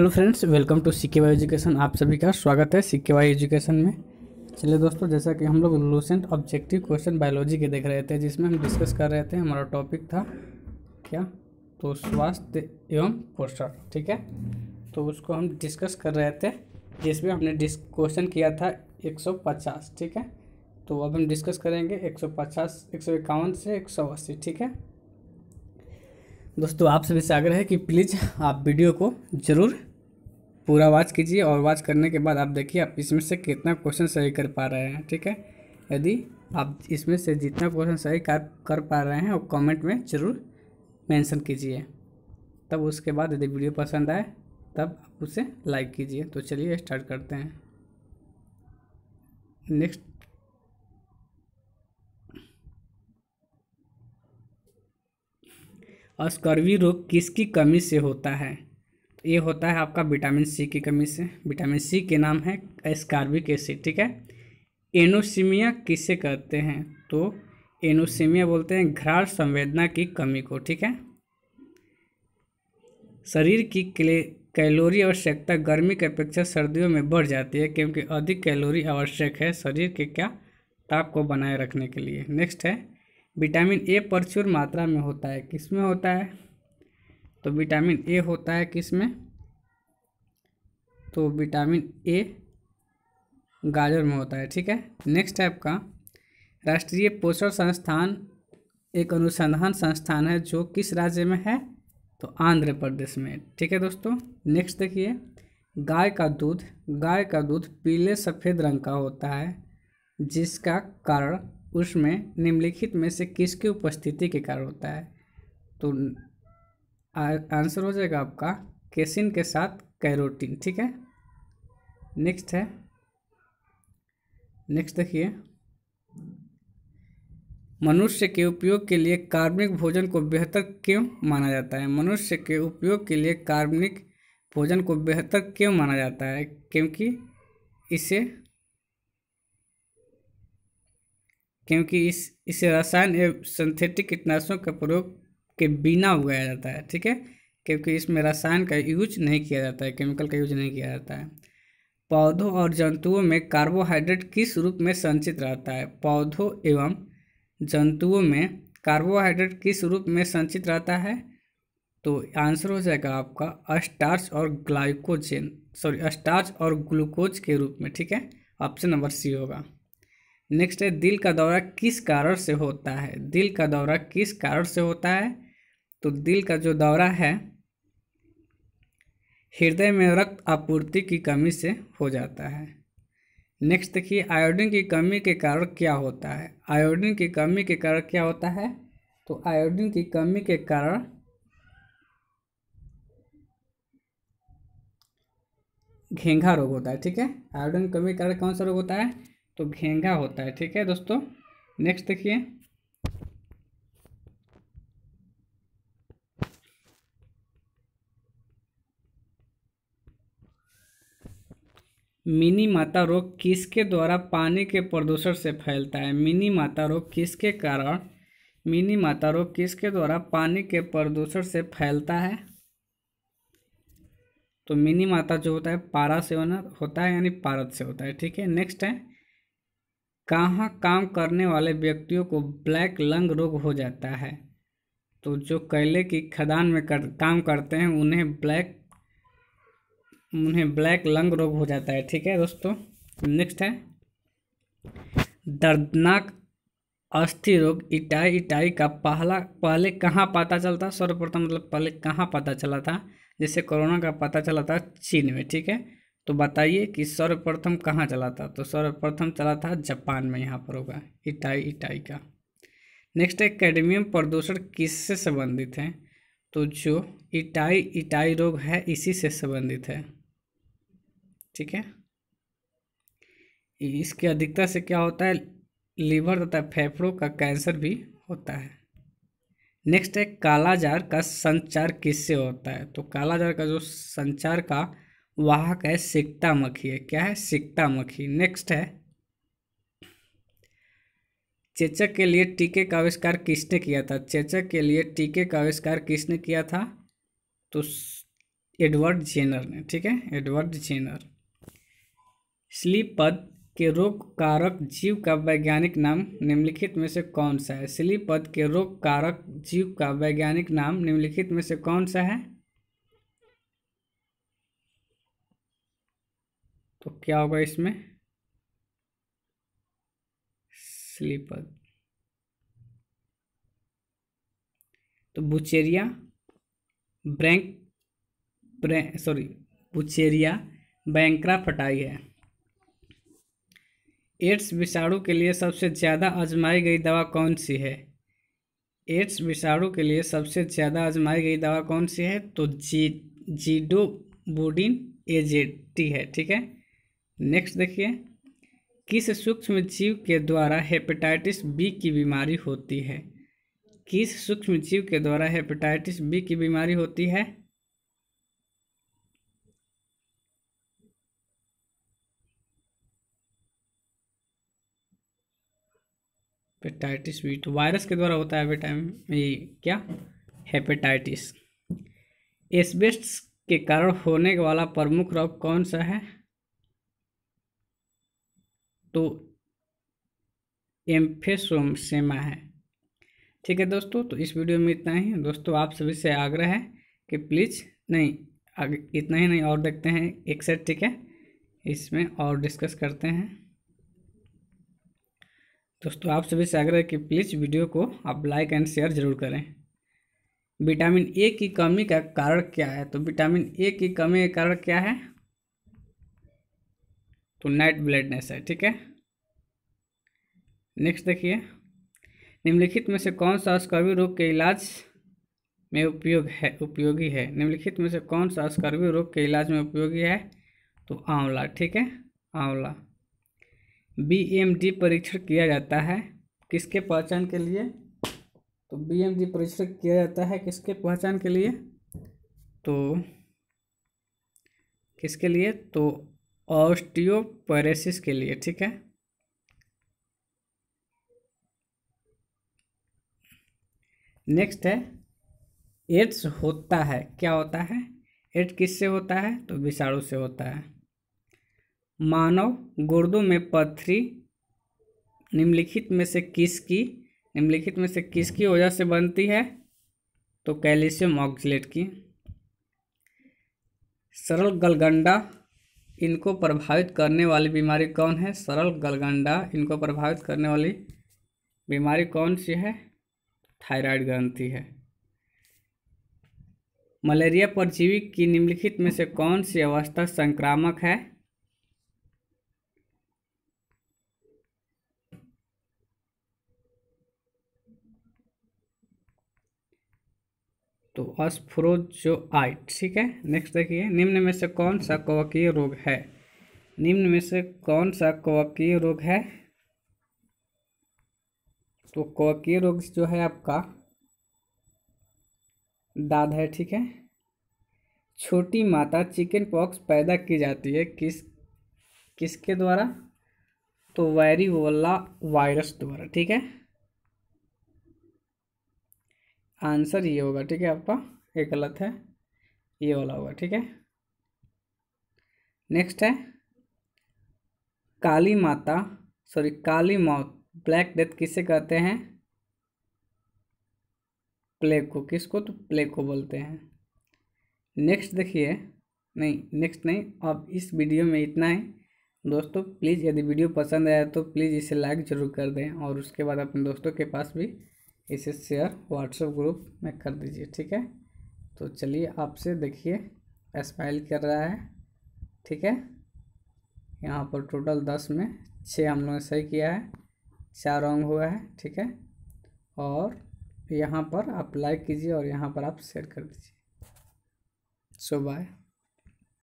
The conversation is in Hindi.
Hello friends, welcome to SiccaWay education. आप सभी का स्वागत है SiccaWay एजुकेशन में। चलिए दोस्तों, जैसा कि हम लोग लूसेंट ऑब्जेक्टिव क्वेश्चन बायोलॉजी के देख रहे थे, जिसमें हम डिस्कस कर रहे थे, हमारा टॉपिक था क्या, तो स्वास्थ्य एवं पोषण। ठीक है, तो उसको हम डिस्कस कर रहे थे, जिसमें हमने क्वेश्चन किया था 150। ठीक है, तो अब हम डिस्कस करेंगे 150, 151 से 180। ठीक है दोस्तों, आप सभी से आग्रह है कि प्लीज़ आप वीडियो को ज़रूर पूरा वॉच कीजिए, और वॉच करने के बाद आप देखिए आप इसमें से कितना क्वेश्चन सही कर पा रहे हैं। ठीक है, यदि आप इसमें से जितना क्वेश्चन सही कर पा रहे हैं वो कमेंट में ज़रूर मेंशन कीजिए। तब उसके बाद यदि वीडियो पसंद आए तब आप उसे लाइक कीजिए। तो चलिए स्टार्ट करते हैं। नेक्स्ट अस्कर्वी रोग किसकी कमी से होता है? तो ये होता है आपका विटामिन सी की कमी से। विटामिन सी के नाम है एस्कॉर्बिक एसिड। ठीक है, एनोसीमिया किसे कहते हैं? तो एनोसीमिया बोलते हैं घ्राण संवेदना की कमी को। ठीक है, शरीर की कैलोरी आवश्यकता गर्मी की अपेक्षा सर्दियों में बढ़ जाती है, क्योंकि अधिक कैलोरी आवश्यक है शरीर के क्या ताप को बनाए रखने के लिए। नेक्स्ट है विटामिन ए प्रचुर मात्रा में होता है, किस में होता है? तो विटामिन ए होता है किस में? तो विटामिन ए गाजर में होता है। ठीक है, नेक्स्ट है आपका राष्ट्रीय पोषण संस्थान, एक अनुसंधान संस्थान है जो किस राज्य में है? तो आंध्र प्रदेश में। ठीक है दोस्तों, नेक्स्ट देखिए गाय का दूध। गाय का दूध पीले सफ़ेद रंग का होता है, जिसका कारण उसमें निम्नलिखित में से किसकी उपस्थिति के कारण होता है? तो आंसर हो जाएगा आपका केसिन के साथ कैरोटीन। ठीक है, नेक्स्ट है, नेक्स्ट देखिए मनुष्य के उपयोग के लिए कार्बनिक भोजन को बेहतर क्यों माना जाता है? मनुष्य के उपयोग के लिए कार्बनिक भोजन को बेहतर क्यों माना जाता है? क्योंकि इसे रसायन एवं सिंथेटिक कीटनाशकों के प्रयोग के बिना उगाया जाता है। ठीक है, क्योंकि इसमें रसायन का यूज नहीं किया जाता है, केमिकल का यूज नहीं किया जाता है। पौधों और जंतुओं में कार्बोहाइड्रेट किस रूप में संचित रहता है? पौधों एवं जंतुओं में कार्बोहाइड्रेट किस रूप में संचित रहता है? तो आंसर हो जाएगा आपका स्टार्च और स्टार्च और ग्लूकोज के रूप में। ठीक है, ऑप्शन नंबर सी होगा। नेक्स्ट है दिल का दौरा किस कारण से होता है? दिल का दौरा किस कारण से होता है? तो दिल का जो दौरा है हृदय में रक्त आपूर्ति की कमी से हो जाता है। नेक्स्ट देखिए आयोडीन की कमी के कारण क्या होता है? आयोडीन की कमी के कारण क्या होता है? तो आयोडीन की कमी के कारण घेंघा रोग होता है। ठीक है, आयोडीन की कमी के कारण कौन सा रोग होता है? तो घेंघा होता है। ठीक है दोस्तों, नेक्स्ट देखिए मिनीमाता रोग किसके द्वारा पानी के प्रदूषण से फैलता है? मिनीमाता रोग किसके कारण, मिनीमाता रोग किसके द्वारा पानी के प्रदूषण से फैलता है? तो मिनीमाता जो होता है पारा से होता है, यानी पारद से होता है। ठीक है, नेक्स्ट है कहाँ काम करने वाले व्यक्तियों को ब्लैक लंग रोग हो जाता है? तो जो कोयले की खदान में काम करते हैं उन्हें ब्लैक लंग रोग हो जाता है। ठीक है दोस्तों, नेक्स्ट है दर्दनाक अस्थि रोग इटाई-इटाई का पहले कहाँ पता चलता? सर्वप्रथम मतलब पहले कहाँ पता चला था? जैसे कोरोना का पता चला था चीन में। ठीक है, तो बताइए कि सर्वप्रथम कहाँ चला था? तो सर्वप्रथम चला था जापान में, यहाँ पर होगा इटाई-इटाई का। नेक्स्ट है कैडमियम प्रदूषण किससे संबंधित है? तो जो इटाई-इटाई रोग है इसी से संबंधित है। ठीक है, इसके अधिकता से क्या होता है? लीवर तथा फेफड़ों का कैंसर भी होता है। नेक्स्ट है कालाजार का संचार किससे होता है? तो कालाजार का जो संचार का वाहक है सिकता मक्खी है। क्या है? सिकता मक्खी। नेक्स्ट है चेचक के लिए टीके का आविष्कार किसने किया था? चेचक के लिए टीके का आविष्कार किसने किया था? तो एडवर्ड जेनर ने, ठीक है, एडवर्ड जेनर। स्लीपद के रोग कारक जीव का वैज्ञानिक नाम निम्नलिखित में से कौन सा है? स्लीपद के रोग कारक जीव का वैज्ञानिक नाम निम्नलिखित में से कौन सा है? तो क्या होगा इसमें? स्लीपद। तो बुचेरिया बुचेरिया बैंक्रफ्टाई है। एड्स विषाणु के लिए सबसे ज़्यादा आजमाई गई दवा कौन सी है? एड्स विषाणु के लिए सबसे ज़्यादा आजमाई गई दवा कौन सी है? तो जीडोबुडिन AZT है, ठीक है। नेक्स्ट देखिए, किस सूक्ष्म जीव के द्वारा हेपेटाइटिस बी की बीमारी होती है? किस सूक्ष्म जीव के द्वारा हेपेटाइटिस बी की बीमारी होती है? हेपेटाइटिस बी तो वायरस के द्वारा होता है विटामिन ये क्या हेपेटाइटिस। एस्बेस्टस के कारण होने वाला प्रमुख रोग कौन सा है? तो एम्फिसोमा है, ठीक है दोस्तों। तो इस वीडियो में इतना ही दोस्तों, आप सभी से आग्रह है कि प्लीज़ नहीं आगे इतना ही नहीं और देखते हैं एक सेट, ठीक है, इसमें और डिस्कस करते हैं दोस्तों। आप सभी से आग्रह है कि प्लीज़ वीडियो को आप लाइक एंड शेयर ज़रूर करें। विटामिन ए की कमी का कारण क्या है? तो विटामिन ए की कमी का कारण क्या है? तो नाइट ब्लाइंडनेस है, ठीक है। नेक्स्ट देखिए, निम्नलिखित में से कौन सा अस्कर्वी रोग के इलाज में उपयोगी है? निम्नलिखित में से कौन सा अस्कर्वी रोग के इलाज में उपयोगी है? तो आंवला, ठीक है, आंवला। BMD परीक्षण किया जाता है किसके पहचान के लिए? तो BMD परीक्षण किया जाता है किसके पहचान के लिए? तो किसके लिए? तो ऑस्टियोपैरेसिस के लिए, ठीक है। नेक्स्ट है, एड्स होता है, क्या होता है? एड्स किससे होता है? तो विषाणु से होता है। मानव गुर्दों में पथरी निम्नलिखित में से किसकी वजह से बनती है? तो कैल्शियम ऑक्सलेट की। सरल गलगंडा इनको प्रभावित करने वाली बीमारी कौन है? सरल गलगंडा इनको प्रभावित करने वाली बीमारी कौन सी है? थायराइड ग्रंथि है। मलेरिया परजीवी की निम्नलिखित में से कौन सी अवस्था संक्रामक है? तो अस्फुरज़ोआइट, ठीक है। नेक्स्ट देखिए, निम्न में से कौन सा कवकीय रोग है? निम्न में से कौन सा कवकीय रोग है? तो कवकीय रोग जो है आपका दाद है, ठीक है। छोटी माता चिकन पॉक्स पैदा की जाती है किसके द्वारा? तो वैरिओला वायरस द्वारा, ठीक है। आंसर ये होगा, ठीक है, आपका ये गलत है, ये वाला होगा, ठीक है। नेक्स्ट है, काली माउथ ब्लैक डेथ किसे कहते हैं? प्लेग को। किसको? तो प्लेग को बोलते हैं। नेक्स्ट देखिए, अब इस वीडियो में इतना ही दोस्तों। प्लीज़ यदि वीडियो पसंद आया तो प्लीज़ इसे लाइक ज़रूर कर दें और उसके बाद अपने दोस्तों के पास भी इसे शेयर व्हाट्सएप ग्रुप में कर दीजिए, ठीक है। तो चलिए, आपसे देखिए स्माइल कर रहा है, ठीक है। यहाँ पर टोटल 10 में 6 हम लोगों ने सही किया है, 4 रॉन्ग हुआ है, ठीक है। और यहाँ पर आप लाइक कीजिए और यहाँ पर आप शेयर कर दीजिए। So bye.